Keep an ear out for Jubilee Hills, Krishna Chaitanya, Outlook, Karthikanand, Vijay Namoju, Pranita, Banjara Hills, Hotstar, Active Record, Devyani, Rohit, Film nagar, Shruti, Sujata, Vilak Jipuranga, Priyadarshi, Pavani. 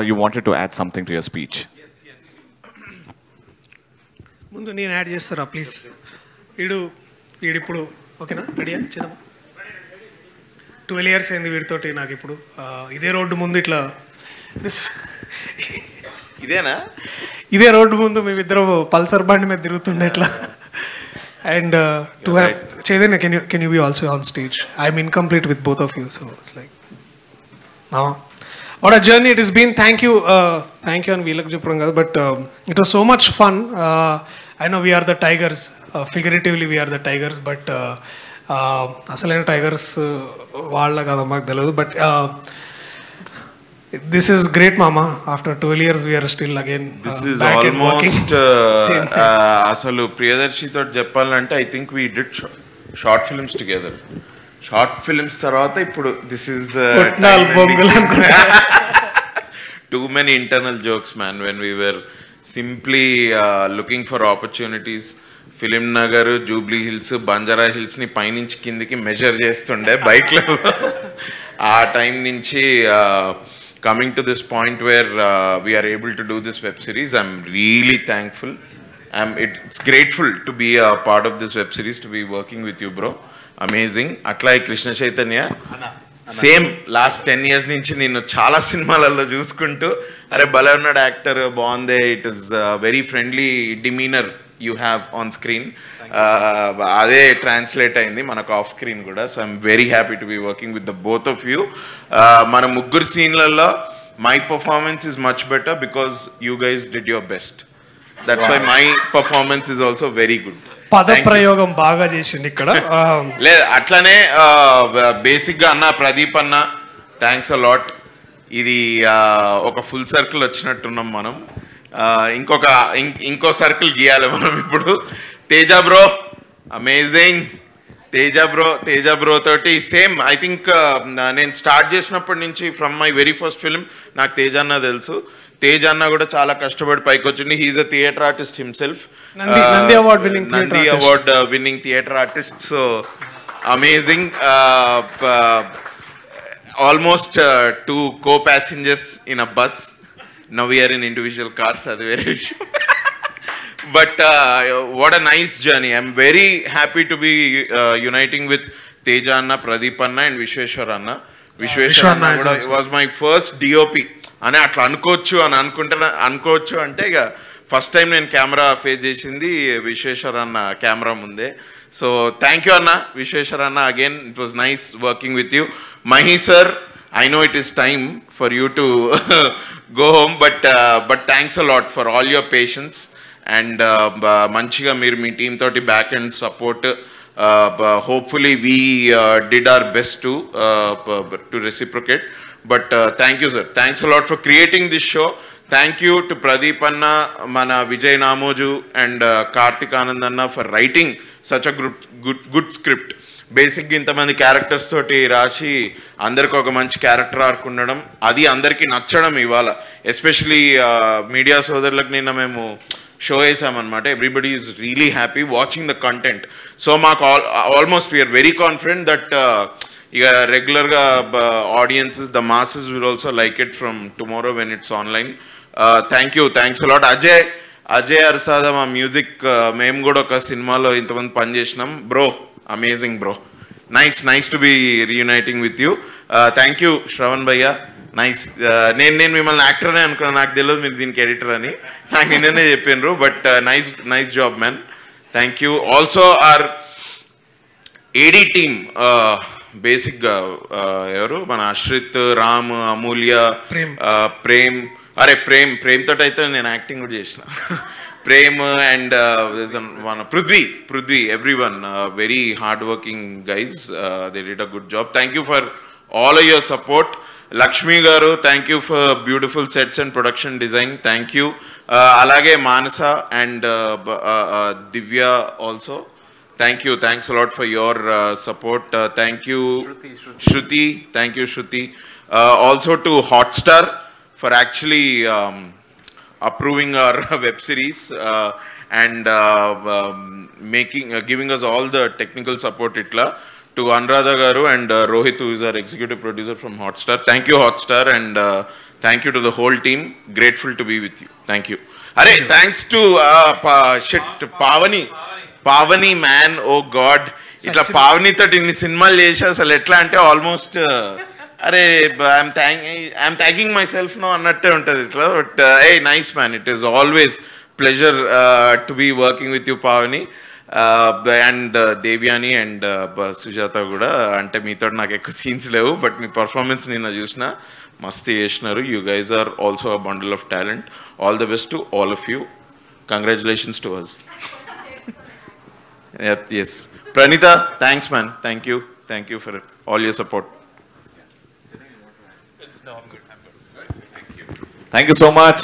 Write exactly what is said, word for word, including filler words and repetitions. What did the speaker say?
you wanted to add something to your speech. Yes, yes. Mundu nenu add chestara please. Idu idu ippudu okay na ready ah chedam. twelve years ayindi veer toti naaku ippudu ide road mundu itla this idena ide road mundu me vidra pulsar band me dirugutunda itla and uh, to You're have right. Chaitanya, can you can you be also on stage? I am incomplete with both of you, so it's like now. What a journey it has been. Thank you, uh, thank you, and Vilak Jipuranga. But um, it was so much fun. Uh, I know we are the tigers. Uh, figuratively, we are the tigers. But uh, uh, asalina tigers vaalla kada maaku teladu. But uh, this is great, Mama. After twelve years, we are still again. Uh, this is back almost. Uh, uh, asalu Priyadarshi tho Japan ante. I think we did sh short films together. Short films tarvata ippudu this is the too many internal jokes, man, when we were simply uh, looking for opportunities. Film Nagar, Jubilee Hills, Banjara Hills ni pai nunchi kindiki measure chestunde bike lo aa time nunchi uh, coming to this point where uh, we are able to do this web series. I'm really thankful. I'm it's grateful to be a part of this web series, to be working with you, bro. Amazing. Atlai Krishna Chaitanya. Anna, Anna. Same last ten years nunchi nenu chaala cinemalallo chusukuntu are bala unnad actor bonde. It is a very friendly demeanor you have on screen. Ade translate ayindi manaku off screen kuda. So I'm very happy to be working with the both of you. Mana muggur scene lallo my performance is much better because you guys did your best. That's wow. Why my performance is also very good. పదప్రయోగం బాగా చేసింది ఇక్కడ లేదు అట్లానే బేసిక్గా అన్న ప్రదీప్ అన్న thanks a lot. ఇది ఒక ఫుల్ సర్కిల్ వచ్చినట్టున్నాం మనం. ఇంకొక ఇంకో సర్కిల్ గీయాలి మనం ఇప్పుడు. Teja bro amazing. Teja bro Teja bro తోటి సేమ్ ఐ థింక్ నేను స్టార్ట్ చేసినప్పటి నుంచి from my very first film నాకు తేజ అన్న తెలుసు. తేజ్ అన్న కూడా చాలా కష్టపడి పైకి వచ్చింది. He's a theatre artist himself. Nandi award winning Nandi award winning theatre artist. So amazing. Almost two co passengers in a bus. Now we are in individual cars, అది వేరే విషయం. But what a nice journey. I'm very happy to be uniting with Teja అన్న, ప్రదీప్ అన్న and Vishweshwar అన్న. విశ్వేశ్వర్ అన్న కూడా was my first DOP అని అట్లా అనుకోవచ్చు అని అనుకుంటున్నా. అనుకోవచ్చు అంటే ఇక ఫస్ట్ టైం నేను కెమెరా ఫేస్ చేసింది విశ్వేశ్వర్ అన్న కెమెరా ముందే. సో థ్యాంక్ యూ అన్న, విశ్వేశ్వర్ అన్న. Again it was nice working with you. Mahi sir, I know it is time for you to go home, but but thanks a lot for all your patience and మంచిగా మీరు మీ team తోటి back and support. Hopefully we did our best to to reciprocate. But uh, thank you, sir. Thanks a lot for creating this show. Thank you to Pradip Anna, Mana Vijay Namoju, and uh, Karthikanand Anna for writing such a good good, good script. Basically, inta mandi characters toti rashi andariki oka manchi character arc undadam, adi andariki nachadam ivala. Especially uh, media sodarulaku ninna memu show chesam anamata. Everybody is really happy watching the content. So maaku almost we are very confident that uh, ఇక రెగ్యులర్గా audiences, the masses will also like it from tomorrow when it's online. Thank you, thanks a lot. Ajay Ajay అర్సాద్ మా music. మేము కూడా ఒక సినిమాలో ఇంతమంది పని చేసినాం bro. Amazing bro. Nice nice to be reuniting with you. Thank you Shravan భయ్య. నైస్. నేను నేను మిమ్మల్ని యాక్టర్నే అనుకున్నాను, నాకు తెలియదు మీరు దీనికి ఎడిటర్ అని. నాకు నిన్ననే చెప్పినారు. But nice nice job man. Thank you. Also our AD team బేసిక్గా ఎవరు మన అశ్రిత్, రామ్, అమూల్య, ప్రేమ్. అరే ప్రేమ్ ప్రేమ్ తోటి అయితే నేను యాక్టింగ్ కూడా చేసిన. ప్రేమ్ అండ్ మన Prithvi Prithvi everyone very hard working guys. They did a good job. Thank you for all your support. Lakshmi గారు, thank you for beautiful sets and production design. Thank you. అలాగే Manasa and Divya also. Thank you, thanks a lot for your uh, support. Uh, thank you, Shruti, Shruti. Shruti. Thank you, Shruti. Uh, also to Hotstar for actually um, approving our web series uh, and uh, um, making, uh, giving us all the technical support. Itla to Anrad garu and uh, Rohit, who is our executive producer from Hotstar. Thank you, Hotstar, and uh, Thank you to the whole team. Grateful to be with you. Thank you. Hare, thank thanks to uh, pa, shit Pavani. Pavani, man. Oh God. Itla Pavani that in cinema leisha saletla ante almost. Uh, Arey, I'm thanking, I'm thanking myself now. But uh, hey, nice man. It is always pleasure uh, to be working with you, Pavani, uh, and uh, Devyani and uh, Sujata. Guda. Ante meetod na ekku scenes levu, but me performance ni na jusna. Masti yeshnaru. You guys are also a bundle of talent. All the best to all of you. Congratulations to us. Yes, Pranita. Thanks, man. Thank you. Thank you for all your support. Thank you so much.